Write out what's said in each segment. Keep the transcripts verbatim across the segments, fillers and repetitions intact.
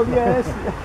Oh, yes, yes.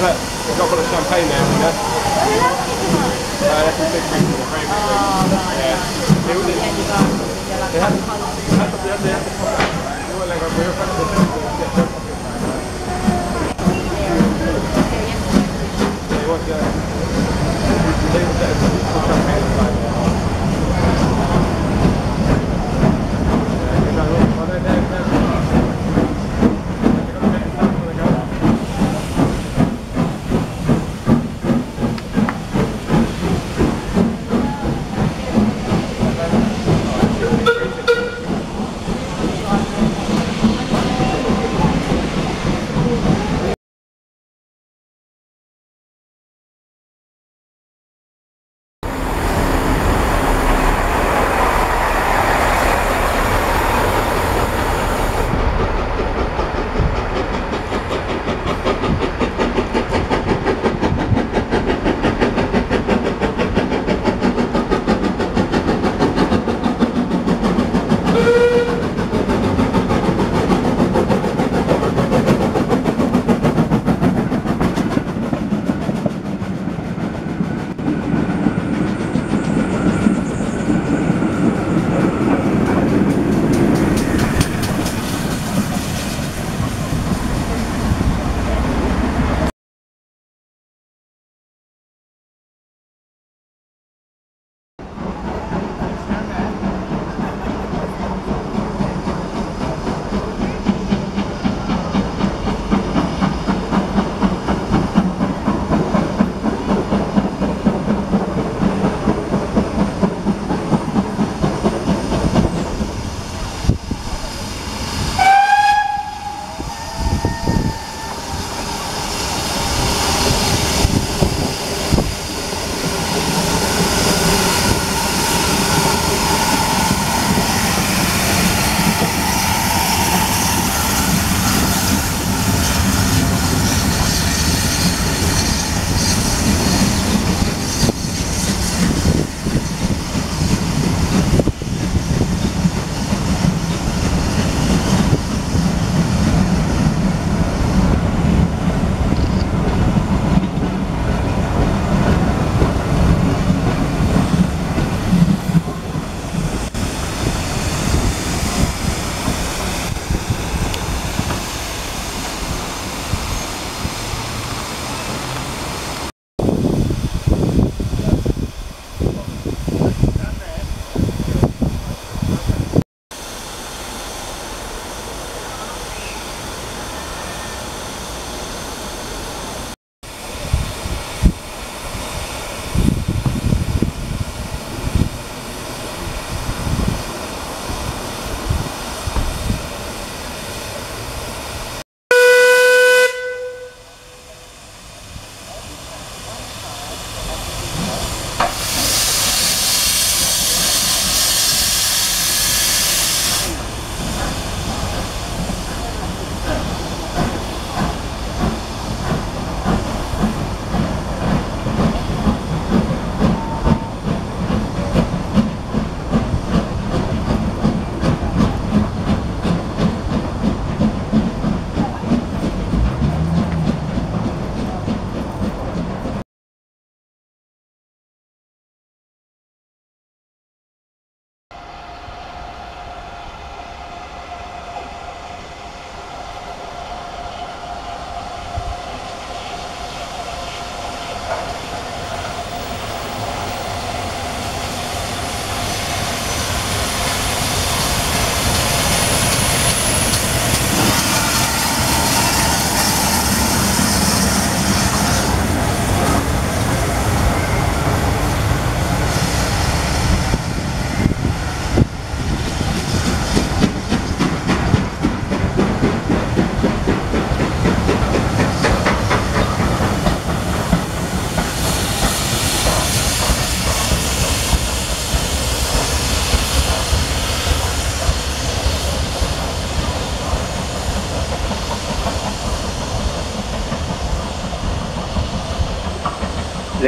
Look, we've got a bottle of champagne there, you know? No, that's a big drink. Oh, right. Yeah. They had to come back. They were like, we were trying to They were there. They were there. Champagne inside there.